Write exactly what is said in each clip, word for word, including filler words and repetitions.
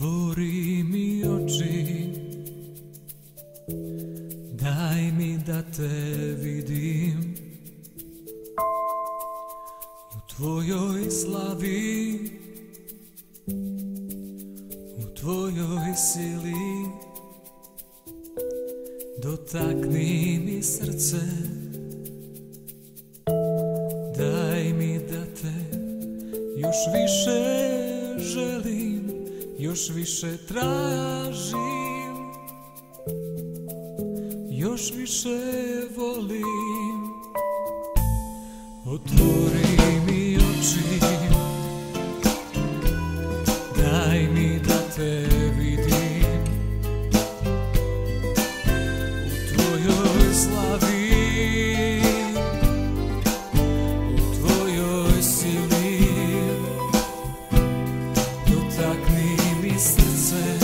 Otvori mi oči, daj mi da te vidim u tvojoj slavi, u tvojoj sili. Dotakni mi srce, daj mi da te još više želim, još više tražim, još više volim. Otvori mi oči, daj mi da te vidim u tvojoj slavi, u tvojoj sili. Dotakni mi srce,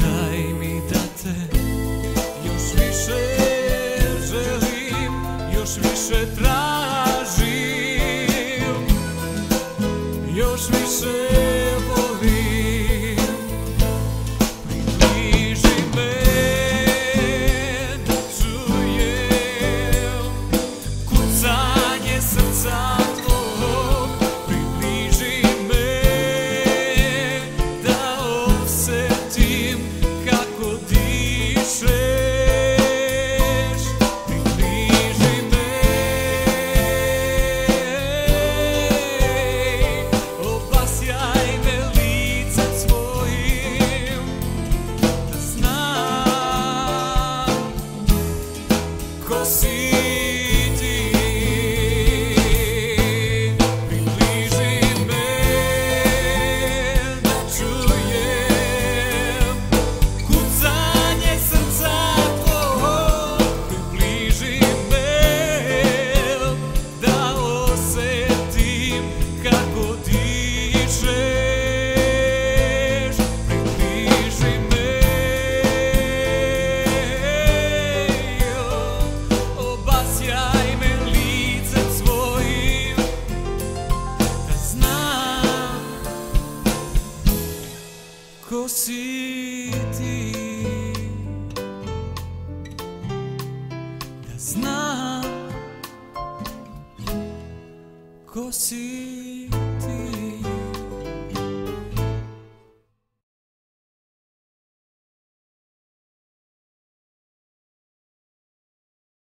daj mi da te još više želim, još više tražim, još više volim. Približi me da čujem kucanje srca. Ko si ti, da znam ko si ti.